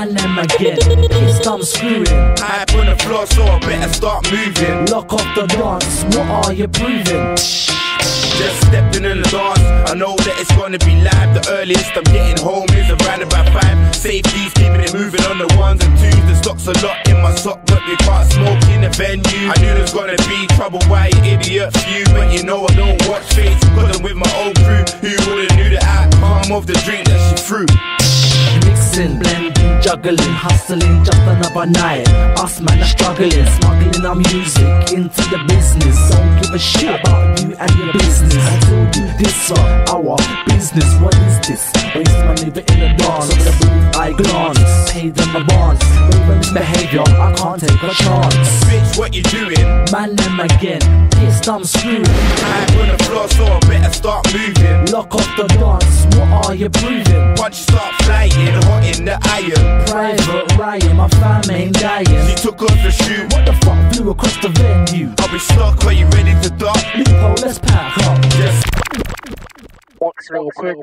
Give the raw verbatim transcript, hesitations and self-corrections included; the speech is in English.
I never get kissed, I'm screwing. Pipe on the floor, so I better start moving. Lock off the dance, what are you proving? Just stepped in and dance. I know that it's gonna be live. The earliest I'm getting home is around about five. Safety's keeping it moving on the ones and twos. The stock's a lot in my sock, but we can't smoke in the venue. I knew there's gonna be trouble, why you idiot few? But you know I don't watch face, cause I'm with my old crew. Who would've knew the outcome of the drink that she threw? Mixing, blending, juggling, hustling, just another night. Us man are struggling, smuggling our music into the business. Don't give a shit about you and your business. I told you this are our business. What is this? Waste my liver in a dance. Over the booth I glance, pay them advance. Raven behavior, I can't take a chance. Bitch, what you doing? Man, them again, pissed I'm screwed. I'm on the floor, so I better start moving. Lock off the dance, what are you proving? Once you start flying, hot in the iron. Private Ryan, my fam ain't dying. She took off the shoe. What the fuck flew across the venue? I'll be stuck, are you ready to duck? Loophole, let's pack up. Yes. X-rated.